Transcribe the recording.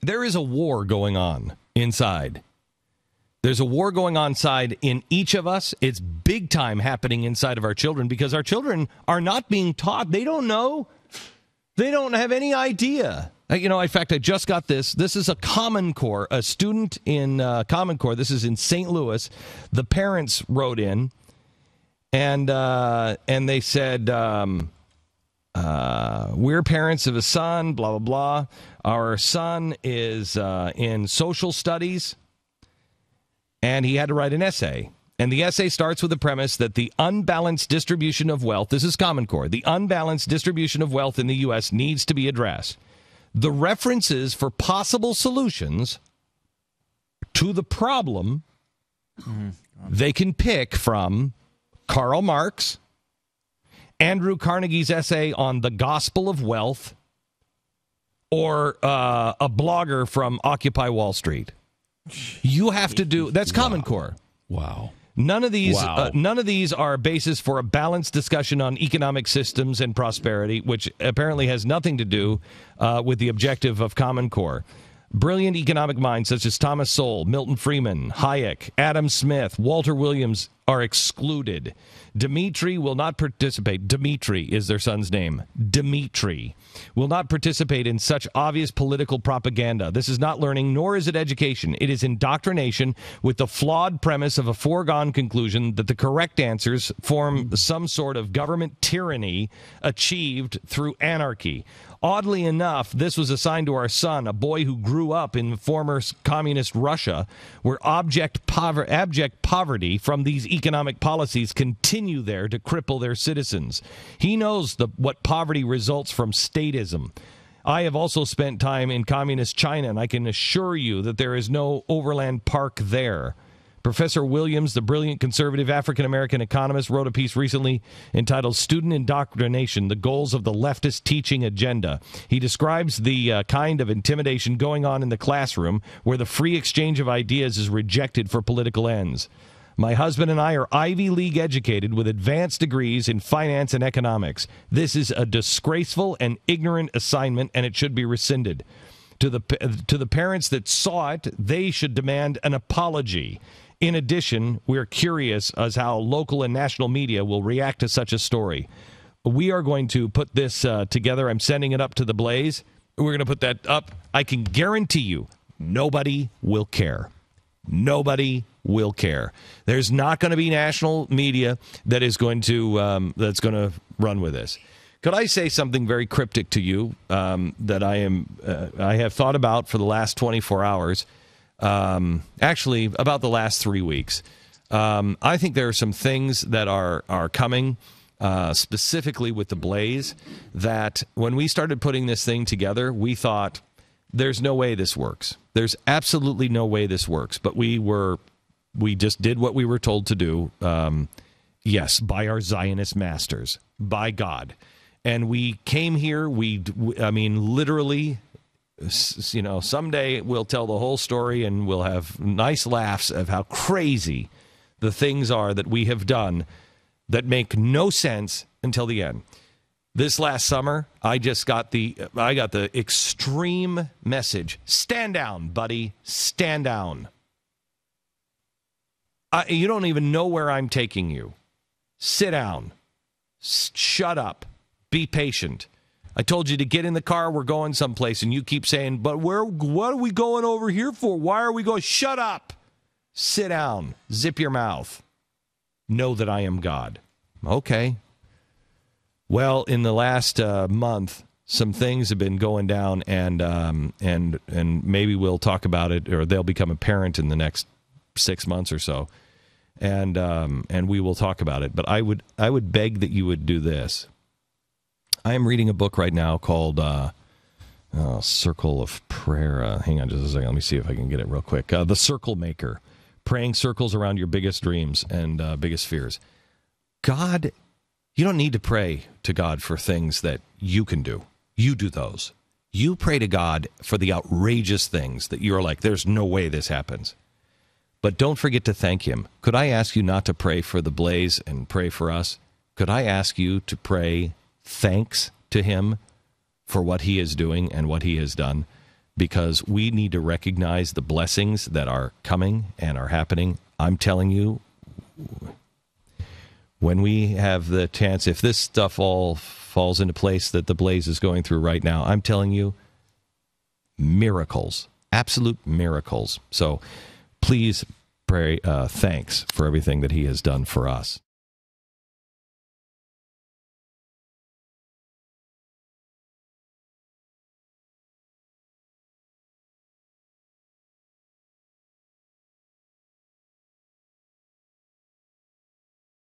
there is a war going on inside. There's a war going on inside in each of us. It's big time happening inside of our children because our children are not being taught. They don't know. They don't have any idea. You know, in fact, I just got this. This is a Common Core, a student in Common Core. This is in St. Louis. The parents wrote in, and they said, we're parents of a son, blah, blah, blah. Our son is in social studies, and he had to write an essay. And the essay starts with the premise that the unbalanced distribution of wealth, this is Common Core, the unbalanced distribution of wealth in the U.S. needs to be addressed. The references for possible solutions to the problem, they can pick from Karl Marx, Andrew Carnegie's essay on the gospel of wealth, or a blogger from Occupy Wall Street. You have to do, that's Common Core. Wow. None of these, none of these are a basis for a balanced discussion on economic systems and prosperity, which apparently has nothing to do with the objective of Common Core. Brilliant economic minds such as Thomas Sowell, Milton Friedman, Hayek, Adam Smith, Walter Williams are excluded. Dmitri will not participate. Dmitri is their son's name. Dmitri will not participate in such obvious political propaganda. This is not learning, nor is it education. It is indoctrination with the flawed premise of a foregone conclusion that the correct answers form some sort of government tyranny achieved through anarchy. Oddly enough, this was assigned to our son, a boy who grew up in former communist Russia, where abject poverty from these economic policies continue there to cripple their citizens. He knows what poverty results from statism. I have also spent time in communist China, and I can assure you that there is no Overland Park there. Professor Williams, the brilliant conservative African-American economist, wrote a piece recently entitled Student Indoctrination, the Goals of the Leftist Teaching Agenda. He describes the kind of intimidation going on in the classroom where the free exchange of ideas is rejected for political ends. My husband and I are Ivy League educated with advanced degrees in finance and economics. This is a disgraceful and ignorant assignment, and it should be rescinded. To the parents that saw it, they should demand an apology. In addition, we're curious as how local and national media will react to such a story. We are going to put this together. I'm sending it up to The Blaze. We're going to put that up. I can guarantee you nobody will care. Nobody will care. There's not going to be national media that is going to that's going to run with this. Could I say something very cryptic to you that I have thought about for the last 24 hours? Actually, about the last 3 weeks. I think there are some things that are coming, specifically with The Blaze, that when we started putting this thing together, we thought, there's no way this works. There's absolutely no way this works. But we just did what we were told to do, yes, by our Zionist masters, by God. And we came here, I mean, literally... You know, someday we'll tell the whole story and we'll have nice laughs of how crazy the things are that we have done that make no sense until the end. This last summer, I got the extreme message, stand down, buddy, stand down. You don't even know where I'm taking you. Sit down. Shut up. Be patient. I told you to get in the car, we're going someplace, and you keep saying, but what are we going over here for? Why are we going? Shut up. Sit down. Zip your mouth. Know that I am God. Okay. Well, in the last month, some things have been going down, and maybe we'll talk about it, or they'll become apparent in the next 6 months or so, and we will talk about it. But I would beg that you would do this. I am reading a book right now called Circle of Prayer. Hang on just a second. Let me see if I can get it real quick. The Circle Maker, Praying Circles Around Your Biggest Dreams and Biggest Fears. God, you don't need to pray to God for things that you can do. You do those. You pray to God for the outrageous things that you're like, there's no way this happens. But don't forget to thank him. Could I ask you not to pray for The Blaze and pray for us? Could I ask you to pray thanks to him for what he is doing and what he has done? because we need to recognize the blessings that are coming and are happening. I'm telling you, when we have the chance, if this stuff all falls into place that the Blaze is going through right now, I'm telling you, miracles, absolute miracles. So please pray thanks for everything that he has done for us.